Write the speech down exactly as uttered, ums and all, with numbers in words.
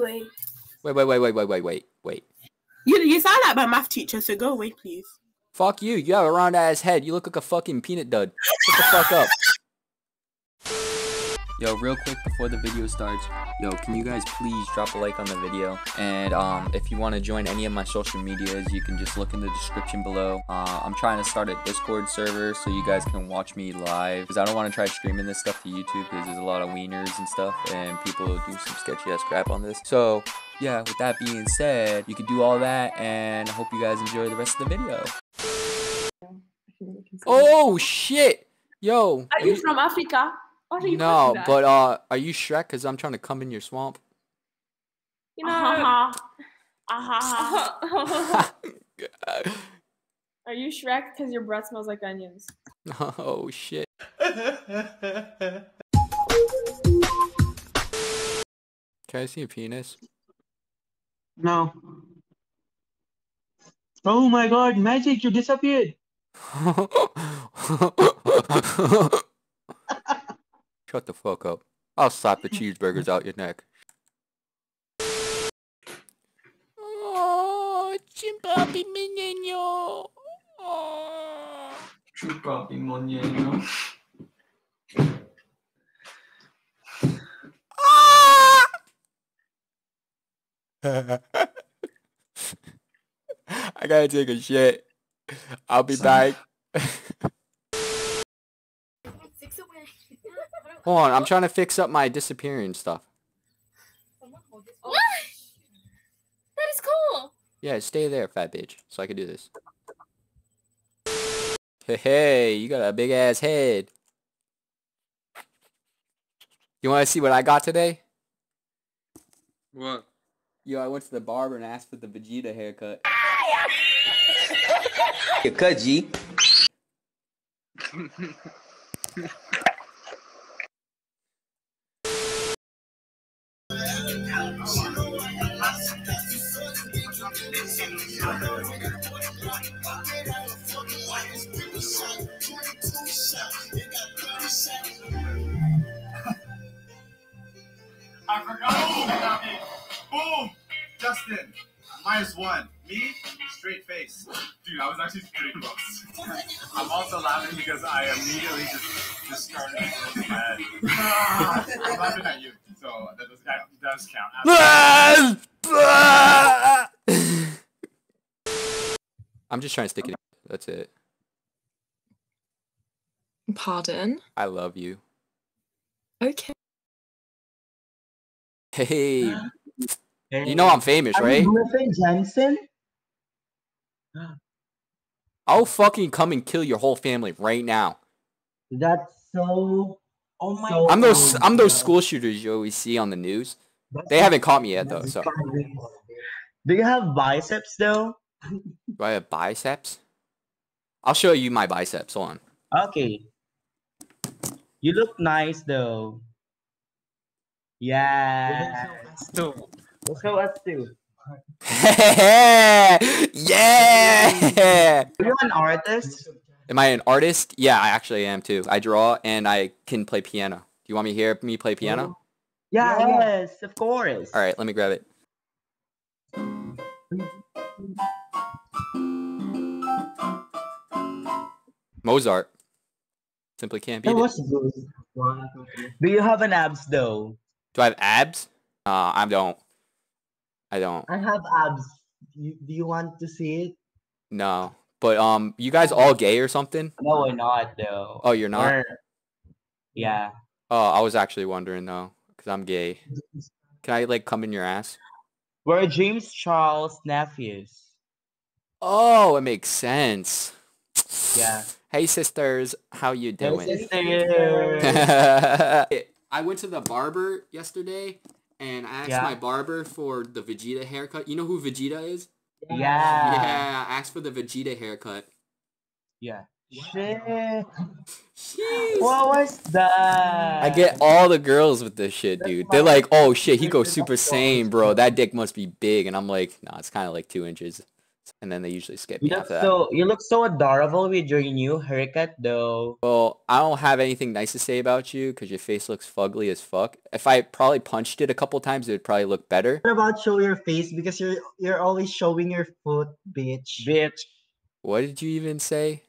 Wait, wait, wait, wait, wait, wait, wait, wait. You, you sound like my math teacher, so go away, please. Fuck you. You have a round-ass head. You look like a fucking peanut dud. Shut the fuck up. Yo, real quick before the video starts, yo, can you guys please drop a like on the video? And um, if you want to join any of my social medias, you can just look in the description below. Uh, I'm trying to start a Discord server so you guys can watch me live, because I don't want to try streaming this stuff to YouTube because there's a lot of wieners and stuff, and people do some sketchy ass crap on this. So yeah, with that being said, you can do all that, and I hope you guys enjoy the rest of the video. Oh shit! Yo, are you from Africa? No, but uh, are you Shrek? Cause I'm trying to come in your swamp. You know. Uh-huh. Uh-huh. Are you Shrek? Cause your breath smells like onions. Oh shit. Can I see a penis? No. Oh my God, Magic! You disappeared. Shut the fuck up. I'll slap the cheeseburgers out your neck. Oh, Chimpapi Minenyo. Oh. Chimpapi Minenyo. I gotta take a shit. I'll be Sorry. back. Hold on, I'm trying to fix up my disappearing stuff. What? That is cool. Yeah, stay there, fat bitch, so I can do this. Hey, hey, you got a big ass head. You want to see what I got today? What? Yo, I went to the barber and asked for the Vegeta haircut. Haircut, G. I forgot. Boom! Justin, minus one. Me, straight face. Dude, I was actually pretty close. I'm also laughing because I immediately just discarded my head. I'm laughing at you, so that does, that does count. I'm just trying to stick it in. That's it. Pardon? I love you. Okay. Hey. Hey. You know I'm famous, Are right? Griffin Jensen? I'll fucking come and kill your whole family right now. That's so. Oh my. So I'm those. I'm those school shooters you always see on the news. That's they haven't caught me yet though. So. Do you have biceps though? Do I have biceps? I'll show you my biceps. Hold on. Okay. You look nice though. Yeah. So. Let's go, let's do. Yeah! Are you an artist? Am I an artist? Yeah, I actually am too. I draw and I can play piano. Do you want me to hear me play piano? Yeah, yeah. Yes, of course. All right, let me grab it. Mozart. Simply can't beat it. Do you have an abs though? Do I have abs? Uh, I don't. I don't. I have abs. You, do you want to see it? No. But, um, you guys all gay or something? No, we're not, though. Oh, you're not? We're... Yeah. Oh, I was actually wondering, though, because I'm gay. Can I, like, come in your ass? We're James Charles' nephews. Oh, it makes sense. Yeah. Hey, sisters. How you doing? Hey, sisters. I went to the barber yesterday. And I asked yeah. my barber for the Vegeta haircut. You know who Vegeta is? Yeah. Yeah, I asked for the Vegeta haircut. Yeah. Shit. Jeez. What was that? I get all the girls with this shit, dude. They're like, oh shit, he goes super saiyan, bro. That dick must be big. And I'm like, nah, it's kind of like two inches. and then they usually skip you me after so, that. You look so adorable with your new haircut, though. Well, I don't have anything nice to say about you because your face looks fugly as fuck. If I probably punched it a couple times, it would probably look better. What about show your face? Because you're, you're always showing your foot, bitch. Bitch. What did you even say?